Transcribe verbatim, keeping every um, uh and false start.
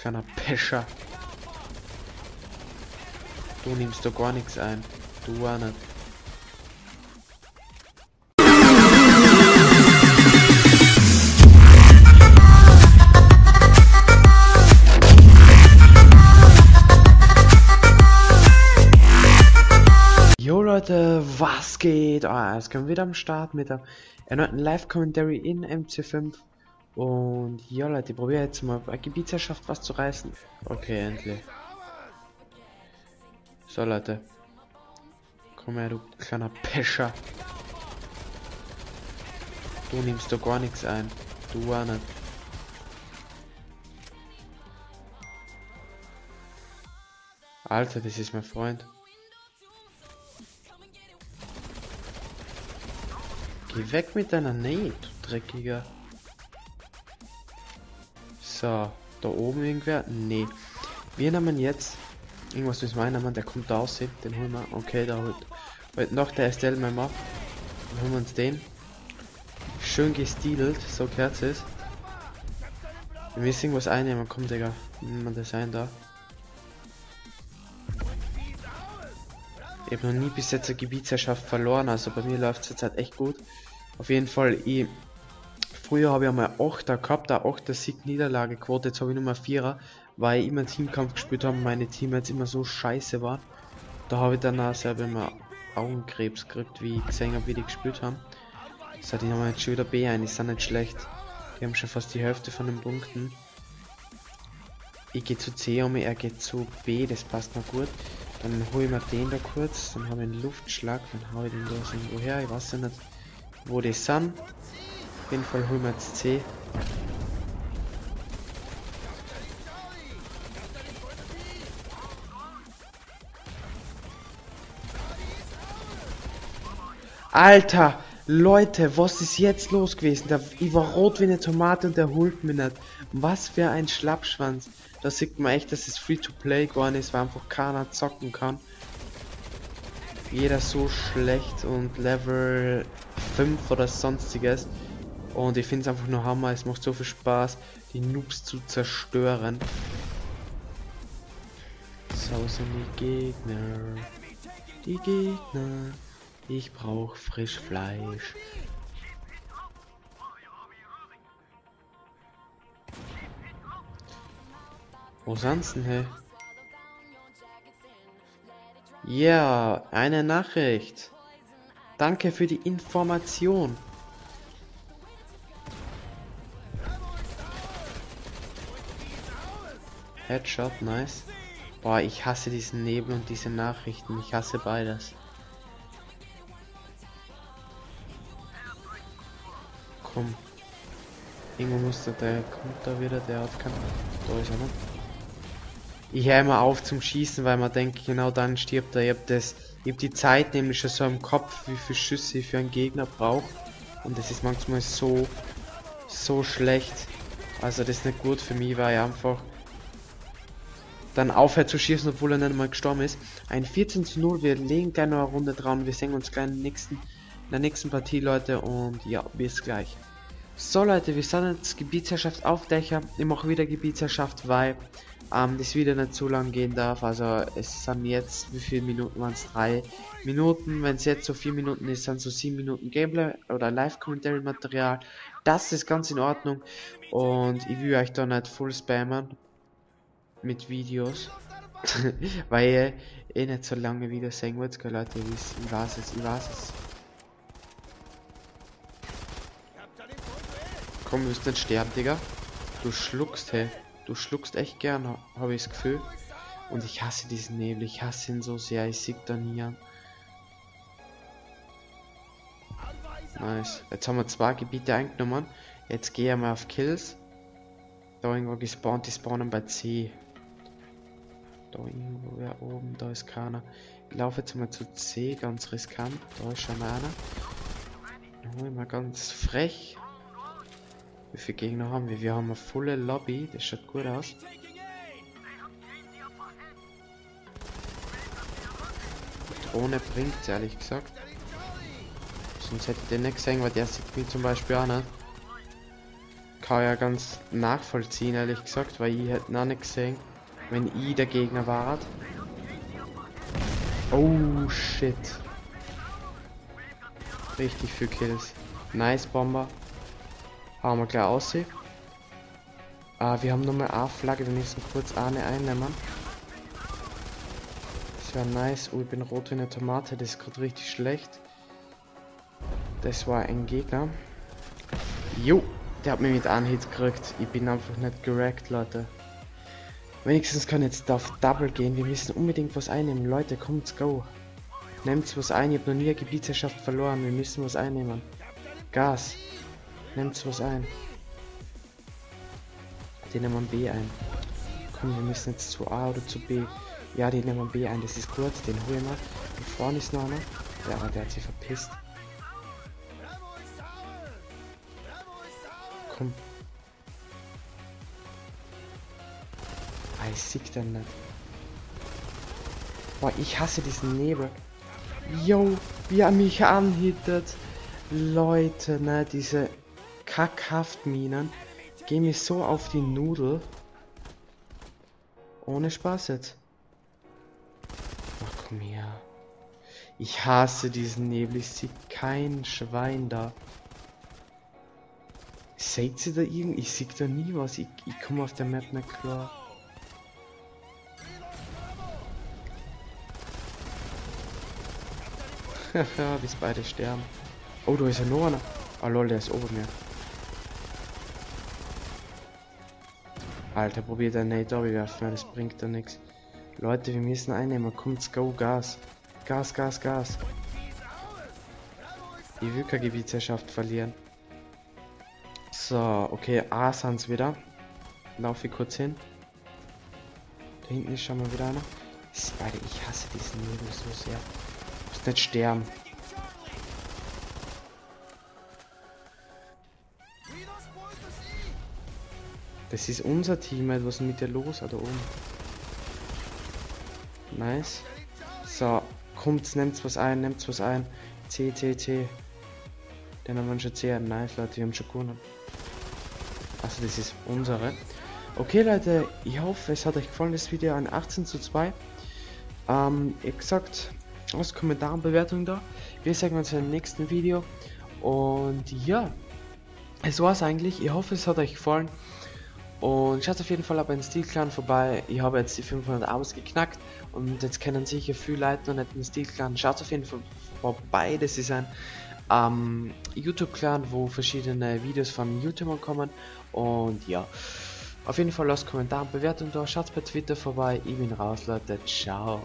kleiner Pescher. Du nimmst doch gar nichts ein. Du auch nicht. Jo Leute, was geht? Ah, jetzt können wir wieder am Start mit einem erneuten Live-Commentary in M C fünf. Und ja Leute, ich probiere jetzt mal bei Gebietsherrschaft was zu reißen. Okay, endlich. So Leute. Komm her, du kleiner Pescher. Du nimmst doch gar nichts ein. Du auch nicht. Alter, das ist mein Freund. Geh weg mit deiner Nähe, du Dreckiger. So, da oben irgendwer? Nee. Wir nehmen jetzt... Irgendwas müssen wir einnehmen, der kommt da raus, den holen wir. Okay, da holt, holt noch der Estelle mal ab. Dann holen wir uns den. Schön gestielt, so gehört es. Wir müssen irgendwas einnehmen, komm Digga. Nehmen wir das ein da. Ich habe noch nie bis jetzt eine Gebietsherrschaft verloren, also bei mir läuft es jetzt halt echt gut. Auf jeden Fall, ich, früher habe ich einmal Achter gehabt, eine Achter-Sieg-Niederlage-Quote, jetzt habe ich nur Vierer, weil ich immer Teamkampf gespielt habe und meine Teammates immer so scheiße waren. Da habe ich danach selber immer Augenkrebs gekriegt, wie ich gesehen habe, wie die gespielt haben. Das heißt, die haben jetzt schon wieder B ein, ist dann nicht schlecht. Die haben schon fast die Hälfte von den Punkten. Ich gehe zu C um, er geht zu B, das passt mir gut. Dann hole ich mir den da kurz, dann habe ich einen Luftschlag, dann hau ich den da irgendwo her, ich weiß ja nicht, wo die sind. Auf jeden Fall holen wir jetzt C. Alter, Leute, was ist jetzt los gewesen? Der, ich war rot wie eine Tomate und der holt mich nicht. Was für ein Schlappschwanz. Da sieht man echt, dass es Free-to-Play geworden ist, weil einfach keiner zocken kann. Jeder so schlecht und Level fünf oder sonstiges. Und ich finde es einfach nur Hammer, es macht so viel Spaß, die Noobs zu zerstören. So sind die Gegner. Die Gegner. Ich brauche frisch Fleisch. Wo sonst denn, hey? Ja, eine Nachricht. Danke für die Information. Headshot, nice. Boah, ich hasse diesen Nebel und diese Nachrichten. Ich hasse beides. Komm. Irgendwo muss der, der kommt da wieder, der hat keinen. Da ist er, ne? Ich höre immer auf zum Schießen, weil man denkt, genau dann stirbt er. Ich hab das, ich hab die Zeit nämlich schon so im Kopf, wie viele Schüsse ich für einen Gegner brauche. Und das ist manchmal so, so schlecht. Also das ist nicht gut für mich, weil ich einfach dann aufhört zu schießen, obwohl er nicht mal gestorben ist. Ein vierzehn zu null, wir legen gleich noch eine Runde dran. Wir sehen uns gleich in den nächsten. In der nächsten Partie, Leute, und ja, bis gleich. So, Leute, wir sind jetzt Gebietsherrschaft auf Dächer. Ich mache wieder Gebietsherrschaft, weil ähm, das Video nicht so lang gehen darf. Also, es sind jetzt, wie viele Minuten waren es? Drei Minuten. Wenn es jetzt so vier Minuten ist, dann so sieben Minuten Gameplay oder Live-Commentary-Material. Das ist ganz in Ordnung. Und ich will euch da nicht voll spammen mit Videos. Weil ihr eh nicht so lange Videos sehen wollt, Leute. Ich weiß es, ich weiß es. Komm, wirst nicht sterben, Digga. Du schluckst, hey. Du schluckst echt gern, habe ich das Gefühl. Und ich hasse diesen Nebel. Ich hasse ihn so sehr. Ich sieg da nie an. Nice. Jetzt haben wir zwei Gebiete eingenommen. Jetzt gehe ich mal auf Kills. Da irgendwo gespawnt. Die spawnen bei C. Da irgendwo, ja, oben. Da ist keiner. Ich laufe jetzt mal zu C. Ganz riskant. Da ist schon einer. Dann hol ich mal ganz frech. Wie viele Gegner haben wir? Wir haben eine volle Lobby, das schaut gut aus. Und ohne bringt es ehrlich gesagt. Sonst hätte ich den nicht gesehen, weil der sieht mich zum Beispiel auch nicht. kann ja ganz nachvollziehen, ehrlich gesagt, weil ich hätte noch nicht gesehen, wenn ich der Gegner war. Oh shit. Richtig viel Kills. Nice Bomber. Hauen wir gleich aus. Ah, wir haben nochmal eine Flagge, wir müssen kurz eine einnehmen. Das wäre nice. Oh, ich bin rot wie eine Tomate, das ist gerade richtig schlecht. Das war ein Gegner. Jo, der hat mich mit einem Hit gekriegt. Ich bin einfach nicht gerackt, Leute. Wenigstens kann jetzt auf Double gehen. Wir müssen unbedingt was einnehmen. Leute, kommt's, go. Nehmt was ein. Ich habe noch nie eine Gebietsherrschaft verloren. Wir müssen was einnehmen. Gas. Nehmt was ein. Die nehmen B ein. Komm, wir müssen jetzt zu A oder zu B. Ja, die nehmen B ein. Das ist kurz. Den holen wir. Und vorne ist noch einer. Ja, der hat sich verpisst. Komm. Ah, ich sehe den nicht. Boah, ich hasse diesen Nebel. Yo, wie er mich anhittet. Leute, ne, diese Kackhaftminen gehen mir so auf die Nudel. Ohne Spaß jetzt. Ach komm her. Ich hasse diesen Nebel. Ich sehe kein Schwein da. Seht ihr da irgend? Ich sehe da nie was. Ich, ich komme auf der Map nicht klar. Haha, bis beide sterben. Oh, da ist ja noch einer. Ah, lol, der ist oben mir. Alter, probiert er nicht da werfen, das bringt da nichts. Leute, wir müssen einnehmen. Kommt's, go, Gas. Gas, Gas, Gas. Die Wüker-Gebietsherrschaft verlieren. So, okay, A sind's wieder. Laufe ich kurz hin. Da hinten ist schon mal wieder einer. Alter, ich hasse diesen Nebel so sehr. Nicht sterben. Das ist unser Team, was ist mit dir los? Da oben. Nice. So, kommt, nehmt was ein, nehmt was ein. C, C, C. Den haben wir schon C. Nice, Leute, wir haben schon gewonnen. Also, das ist unsere. Okay, Leute, ich hoffe, es hat euch gefallen, das Video an achtzehn zu zwei. Ähm, exakt. Aus Kommentar und Bewertung da. Wir sehen uns im nächsten Video. Und ja, es war's eigentlich. Ich hoffe, es hat euch gefallen. Und schaut auf jeden Fall bei den Steel Clan vorbei. Ich habe jetzt die fünfhundert Abos geknackt. Und jetzt kennen sicher viele Leute noch nicht den Steel Clan. Schaut auf jeden Fall vorbei. Das ist ein ähm, YouTube Clan, wo verschiedene Videos von YouTubern kommen. Und ja, auf jeden Fall lasst Kommentar und Bewertung da. Schaut bei Twitter vorbei. Ich bin raus, Leute. Ciao.